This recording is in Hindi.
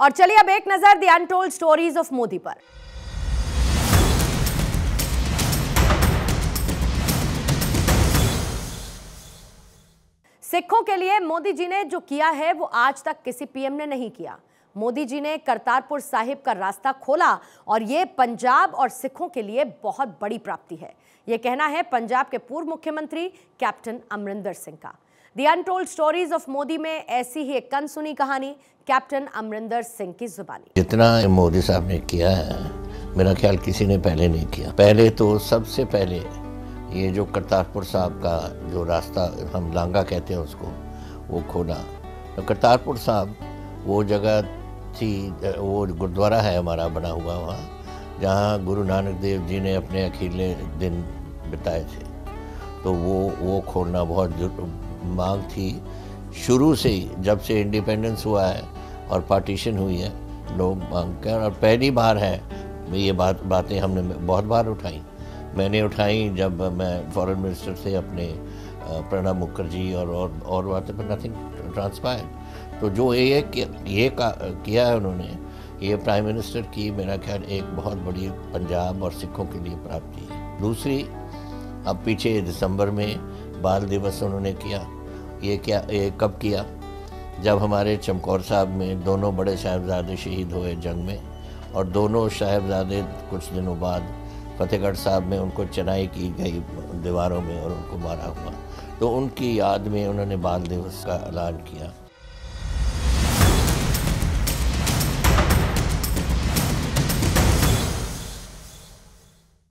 और चलिए अब एक नजर the untold stories of Modi पर। सिखों के लिए मोदी जी ने जो किया है वो आज तक किसी पीएम ने नहीं किया। मोदी जी ने करतारपुर साहिब का रास्ता खोला और ये पंजाब और सिखों के लिए बहुत बड़ी प्राप्ति है। ये कहना है पंजाब के पूर्व मुख्यमंत्री कैप्टन अमरिंदर सिंह का। The untold stories of Modi में ऐसी ही एक अनसुनी कहानी कैप्टन अमरिंदर सिंह की जुबानी। जितना मोदी साहब ने किया है मेरा ख्याल किसी ने पहले नहीं किया। पहले तो सबसे पहले ये जो करतारपुर साहब का जो रास्ता हम लांगा कहते हैं उसको वो खोला। तो करतारपुर साहब वो जगह थी, वो गुरुद्वारा है हमारा बना हुआ वहाँ, जहाँ गुरु नानक देव जी ने अपने अखीरले दिन बिताए थे। तो वो खोलना बहुत मांग थी शुरू से ही। जब से इंडिपेंडेंस हुआ है और पार्टीशन हुई है लोग मांग कर, और पहली बार है ये बातें हमने बहुत बार उठाई, मैंने उठाई जब मैं फॉरेन मिनिस्टर से अपने प्रणब मुखर्जी और बातें, पर नथिंग ट्रांसपायर्ड। तो जो ये किया है उन्होंने, ये प्राइम मिनिस्टर की मेरा ख्याल एक बहुत बड़ी पंजाब और सिखों के लिए प्राप्ति है। दूसरी, अब पीछे दिसंबर में बाल दिवस उन्होंने किया। ये कब किया? जब हमारे चमकौर साहब में दोनों बड़े साहिबजादे शहीद हुए जंग में, और दोनों साहिबजादे कुछ दिनों बाद फतेहगढ़ साहब में उनको चनाई की गई दीवारों में और उनको मारा हुआ। तो उनकी याद में उन्होंने बाल दिवस का ऐलान किया।